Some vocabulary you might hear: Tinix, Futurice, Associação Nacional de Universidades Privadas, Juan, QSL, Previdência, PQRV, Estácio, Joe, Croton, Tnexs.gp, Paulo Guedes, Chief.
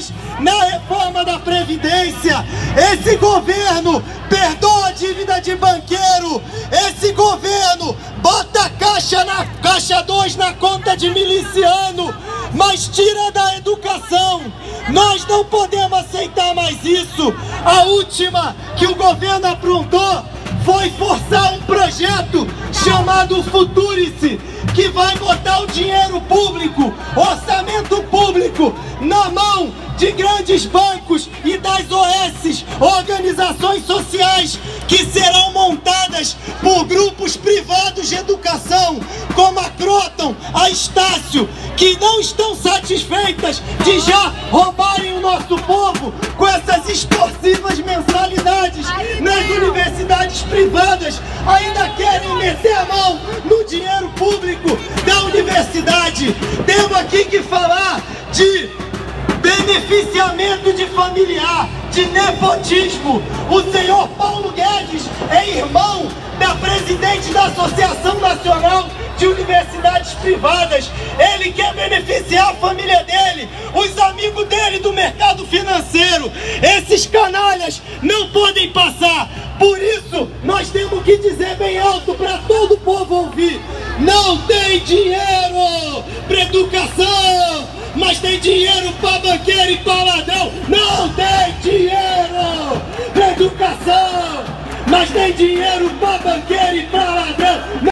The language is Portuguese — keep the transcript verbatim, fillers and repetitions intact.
fez na reforma da Previdência. Esse governo perdoa a dívida de banqueiro. Esse governo bota a caixa na caixa dois na conta de miliciano, mas tira da educação. Nós não podemos aceitar mais isso. A última que o governo aprontou foi forçar um projeto chamado Futurice, que vai botar o dinheiro público, orçamento público, na mão de grandes bancos e das O S, organizações sociais, que serão montadas por grupos privados de educação, como a Croton, a Estácio, que não estão satisfeitas de já roubarem o nosso povo com essas extorsivas mensalidades nas universidades privadas, ainda querem meter a mão no dinheiro público da universidade. Temos aqui que falar de beneficiamento de familiar, de nepotismo. O senhor Paulo Guedes é irmão da presidente da Associação Nacional de Universidades Privadas. Ele quer beneficiar a família dele, os amigos dele do mercado financeiro. Esses canalhas não podem passar. Por isso, nós temos que dizer bem alto para todo o povo ouvir: não tem dinheiro para educação, mas tem dinheiro para banqueiro e para ladrão. Não tem dinheiro para educação, mas tem dinheiro para banqueiro e para ladrão.